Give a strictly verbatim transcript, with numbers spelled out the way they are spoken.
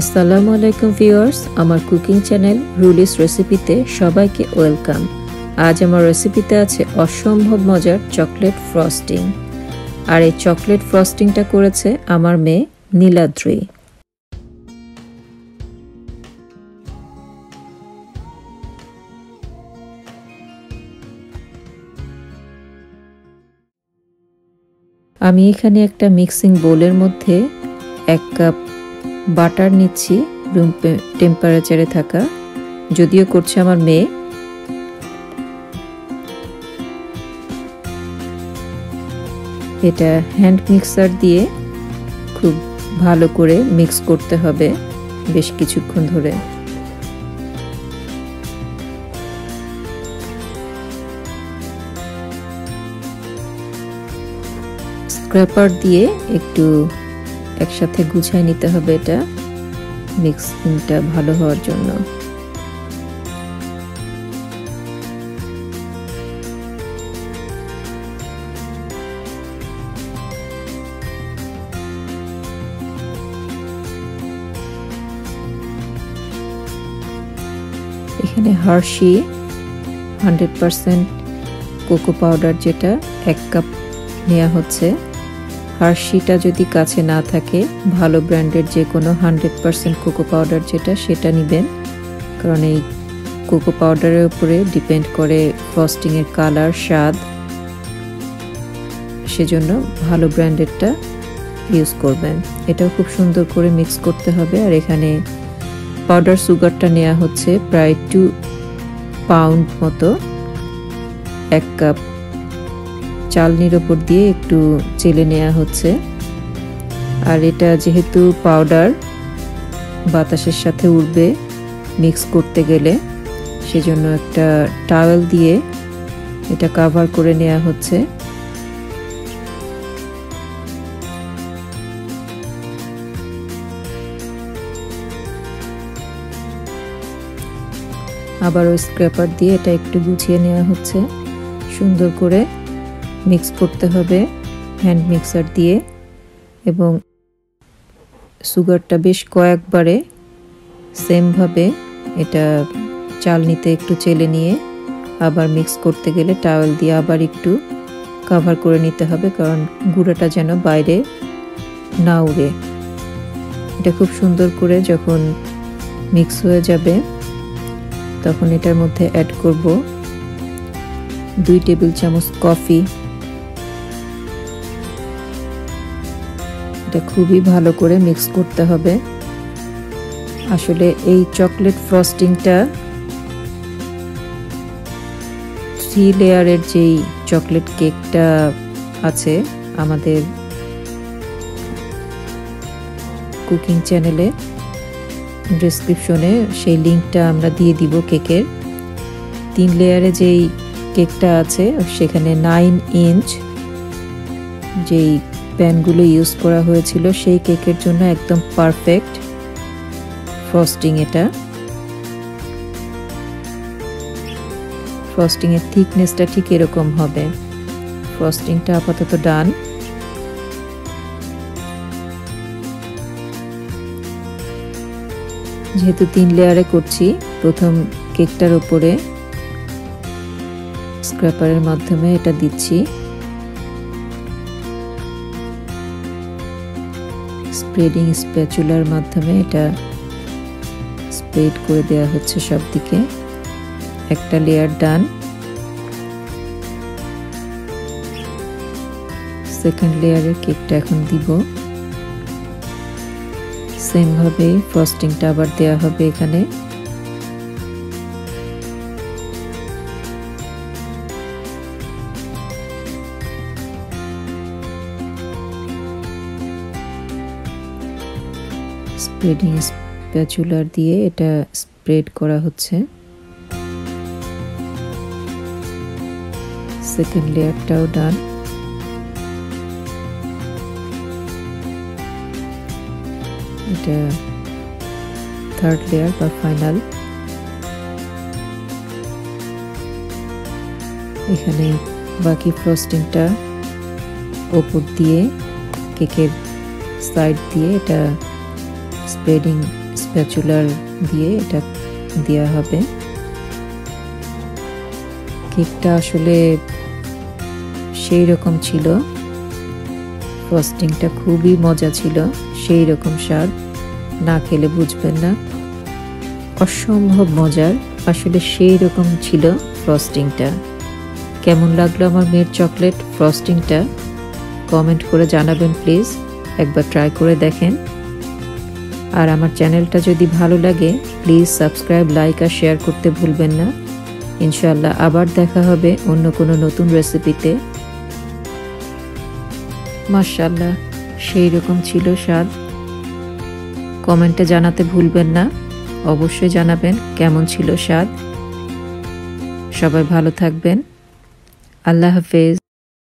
Assalamualaikum viewers, आमार cooking channel रुलिस रेसिपिते सबाई के वेलकाम। आज आमार रेसिपिते आछे असम्भव मजार चकलेट फ्रस्टिंग। आर ए चकलेट फ्रस्टिंगटा करेछे आमार मेये नीलाद्री। आमी एखाने एकटा मिक्सिंग बोलेर मध्ये एक कप बाटार निচ্ছি रूम टेम्पारेचारे थाका जदिও करছে আমার মেয়ে। এটা হ্যান্ড মিক্সার দিয়ে খুব ভালো করে মিক্স করতে হবে বেশ কিছুক্ষণ ধরে। স্ক্র্যাপার দিয়ে একটু একসাথে গুছাই নিতে হবে এটা মিক্সিংটা ভালো হওয়ার জন্য। এখানে Hershey hundred percent cocoa powder যেটা এক কাপ নেওয়া হচ্ছে। হার্শিটা যদি কাছে না থাকে ভালো ব্র্যান্ডের যে কোনো হান্ড্রেড পার্সেন্ট কোকো পাউডার যেটা সেটা নেবেন, কারণ এই কোকো পাউডারের উপরে ডিপেন্ড করে ফ্রস্টিংয়ের কালার স্বাদ, সেজন্য ভালো ব্র্যান্ডেরটা ইউজ করবেন। এটাও খুব সুন্দর করে মিক্স করতে হবে। আর এখানে পাউডার সুগারটা নেওয়া হচ্ছে প্রায় টু পাউন্ড মতো। এক কাপ চালনির উপর দিয়ে একটু চেলে নেওয়া হচ্ছে। আর এটা যেহেতু পাউডার বাতাসের সাথে উড়বে মিক্স করতে গেলে, সেজন্য একটা টাওয়েল দিয়ে এটা কভার করে নেওয়া হচ্ছে। আবার ওই স্ক্র্যাপার দিয়ে এটা একটু গুছিয়ে নেওয়া হচ্ছে। সুন্দর করে মিক্স করতে হবে হ্যান্ড মিক্সার দিয়ে, এবং সুগারটা বেশ কয়েকবারে সেমভাবে এটা চালনিতে একটু চেলে নিয়ে আবার মিক্স করতে গেলে টাওয়েল দিয়ে আবার একটু কভার করে নিতে হবে, কারণ গুঁড়াটা যেন বাইরে না উড়ে। এটা খুব সুন্দর করে যখন মিক্স হয়ে যাবে তখন এটার মধ্যে অ্যাড করব দুই টেবিল চামচ কফি। এটা খুবই ভালো করে মিক্স করতে হবে। আসলে এই চকলেট ফ্রস্টিংটা থ্রি লেয়ারের যেই চকলেট কেকটা আছে আমাদের কুকিং চ্যানেলে ডেসক্রিপশনে সেই লিঙ্কটা আমরা দিয়ে দিব কেকের। তিন লেয়ারে যেই কেকটা আছে সেখানে নাইন ইঞ্চ যেই প্যানগুলো ইউজ করা হয়েছিল সেই কেকের জন্য একদম পারফেক্ট ফ্রস্টিং। এটা ফ্রস্টিংয়ের থিকনেসটা ঠিক এরকম হবে। ফ্রস্টিংটা আপাতত ডান। যেহেতু তিন লেয়ারে করছি, প্রথম কেকটার উপরে স্ক্র্যাপারের মাধ্যমে এটা দিচ্ছি। স্প্রেডিং স্প্যাচুলার মাধ্যমে এটা স্প্রেড করে দেওয়া হচ্ছে সব দিকে। একটা লেয়ার ডান, সেকেন্ড লেয়ারের কেকটা এখন দিব। সেমভাবে ফ্রস্টিংটা আবার দেওয়া হবে এখানে। স্প্রেডিং স্প্যাচুলার দিয়ে এটা স্প্রেড করা হচ্ছে। সেকেন্ড লেয়ারটাও ডান। এটা থার্ড লেয়ার বা ফাইনাল। এখানে বাকি ফ্রস্টিংটা ওপর দিয়ে কেকের সাইড দিয়ে এটা স্প্রেডিং স্প্যাচুলার দিয়ে এটা দেয়া হবে। কেকটা আসলে সেই রকম ছিল, ফ্রস্টিংটা খুবই মজা ছিল, সেই রকম স্বাদ না খেলে বুঝবেন না, অসম্ভব মজার, আসলে সেই রকম ছিল ফ্রস্টিংটা। কেমন লাগলো আমার মেয়ের চকলেট ফ্রস্টিংটা কমেন্ট করে জানাবেন প্লিজ, একবার ট্রাই করে দেখেন। আর আমার চ্যানেলটা যদি ভালো লাগে প্লিজ সাবস্ক্রাইব, লাইক আর শেয়ার করতে ভুলবেন না। ইনশাআল্লাহ আবার দেখা হবে অন্য কোনো নতুন রেসিপিতে। মাশাআল্লাহ সেই রকম ছিল স্বাদ, কমেন্টে জানাতে ভুলবেন না, অবশ্যই জানাবেন কেমন ছিল স্বাদ। সবাই ভালো থাকবেন, আল্লাহ হাফেজ।